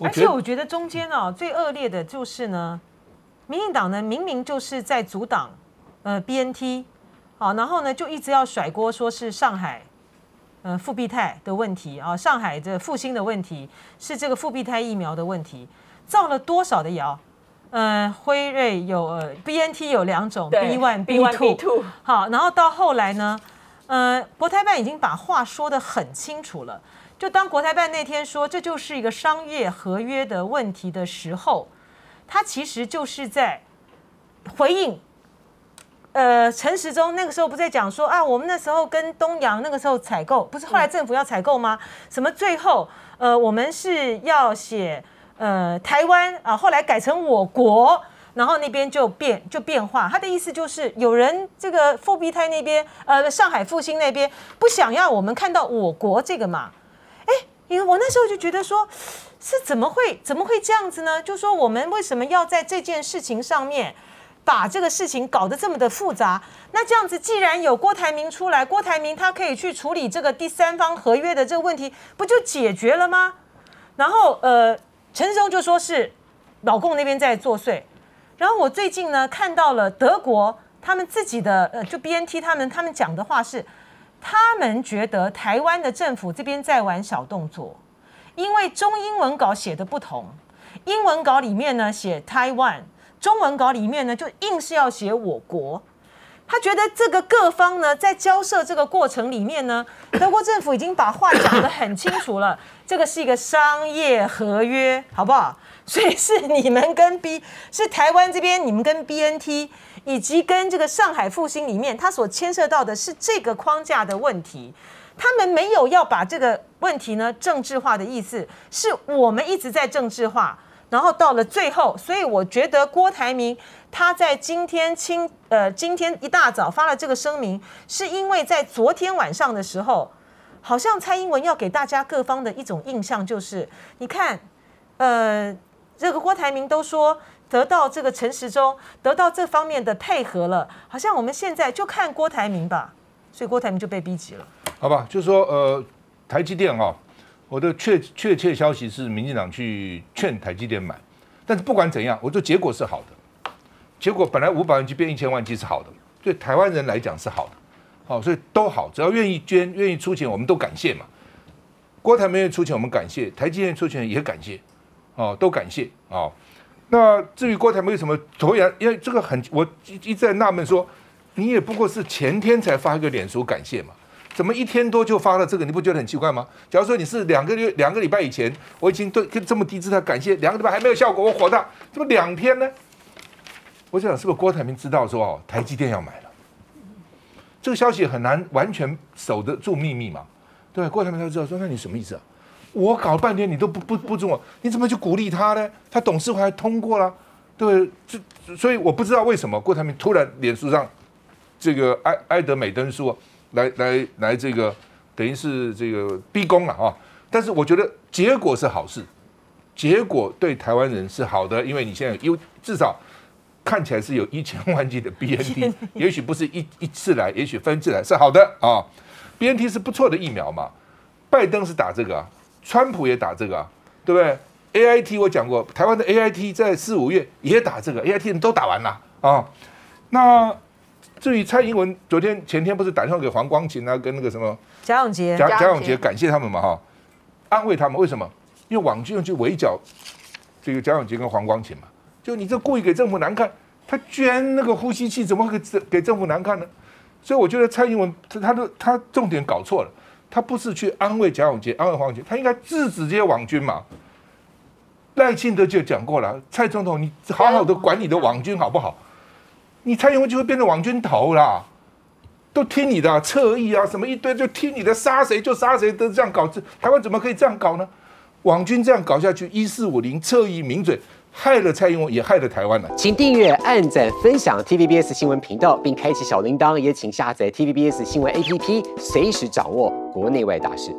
而且我觉得中间哦，最恶劣的就是呢，民进党呢明明就是在阻挡BNT， 好，然后呢就一直要甩锅，说是上海复必泰的问题啊，上海的复兴的问题是这个复必泰疫苗的问题，造了多少的谣？辉瑞有BNT 有2种 B1 B2， 好，然后到后来呢，国台办已经把话说得很清楚了。 就当国台办那天说这就是一个商业合约的问题的时候，他其实就是在回应，陈时中那个时候不在讲说啊，我们那时候跟东洋那个时候采购，不是后来政府要采购吗？什么最后我们是要写台湾啊，后来改成我国。 然后那边就变化，他的意思就是有人这个复必泰那边，上海复兴那边不想要我们看到我国这个嘛，哎，因为我那时候就觉得说，是怎么会这样子呢？就说我们为什么要在这件事情上面把这个事情搞得这么的复杂？那这样子，既然有郭台铭出来，郭台铭他可以去处理这个第三方合约的这个问题，不就解决了吗？然后陈时中就说是老共那边在作祟。 然后我最近呢看到了德国他们自己的就 BNT 他们讲的话是，他们觉得台湾的政府这边在玩小动作，因为中英文稿写的不同，英文稿里面呢写 Taiwan， 中文稿里面呢就硬是要写我国。他觉得这个各方呢在交涉这个过程里面呢，德国政府已经把话讲得很清楚了，这个是一个商业合约，好不好？ 所以是你们跟 是台湾这边，你们跟 BNT 以及跟这个上海复兴里面，它所牵涉到的是这个框架的问题。他们没有要把这个问题呢政治化的意思，是我们一直在政治化，然后到了最后，所以我觉得郭台铭他在今天一大早发了这个声明，是因为在昨天晚上的时候，好像蔡英文要给大家各方的一种印象就是，你看，这个郭台铭都说得到这个陈时中得到这方面的配合了，好像我们现在就看郭台铭吧，所以郭台铭就被逼急了。好吧，就说台积电哦，我的确切消息是民进党去劝台积电买，但是不管怎样，我说结果是好的，结果本来500万剂变1000万剂是好的，对台湾人来讲是好的，好，所以都好，只要愿意捐、愿意出钱，我们都感谢嘛。郭台铭愿意出钱，我们感谢；台积电出钱也感谢。 哦，都感谢哦。那至于郭台铭为什么昨天，因为这个很，我一直在纳闷说，你也不过是前天才发一个脸书感谢嘛，怎么1天多就发了这个，你不觉得很奇怪吗？假如说你是两个礼拜以前，我已经对这么低姿态感谢，2个礼拜还没有效果，我火大，怎么2天呢？我想是不是郭台铭知道说哦，台积电要买了，这个消息很难完全守得住秘密嘛？对，郭台铭他知道说，那你什么意思啊？ 我搞半天你都不准我，你怎么去鼓励他呢？他董事会还通过了，对，所以我不知道为什么郭台铭突然脸书上这个艾德美登说来这个等于是这个逼宫了啊！但是我觉得结果是好事，结果对台湾人是好的，因为你现在至少看起来是有1000万剂的 BNT， 也许不是一次来，也许分次来是好的啊。BNT 是不错的疫苗嘛，拜登是打这个啊。 川普也打这个啊，对不对 ？AIT 我讲过，台湾的 AIT 在4、5月也打这个 ，AIT 人都打完了啊。那至于蔡英文昨天前天不是打电话给黄光芹啊，跟那个什么贾永杰感谢他们嘛哈，安慰他们为什么？因为网军去围剿这个贾永杰跟黄光芹嘛，就你这故意给政府难看，他捐那个呼吸器怎么会给政府难看呢？所以我觉得蔡英文他重点搞错了。 他不是去安慰贾永杰、安慰黄永杰，他应该制止这些网军嘛。赖清德就讲过了，蔡总统，你好好的管你的网军好不好？你蔡英文就会变成网军头啦，都听你的、啊，侧翼啊什么一堆就听你的，杀谁就杀谁，都这样搞，台湾怎么可以这样搞呢？网军这样搞下去，1450侧翼抿嘴。 害了蔡英文，也害了台湾了。请订阅、按赞、分享 TVBS 新闻频道，并开启小铃铛。也请下载 TVBS 新闻 APP， 随时掌握国内外大事。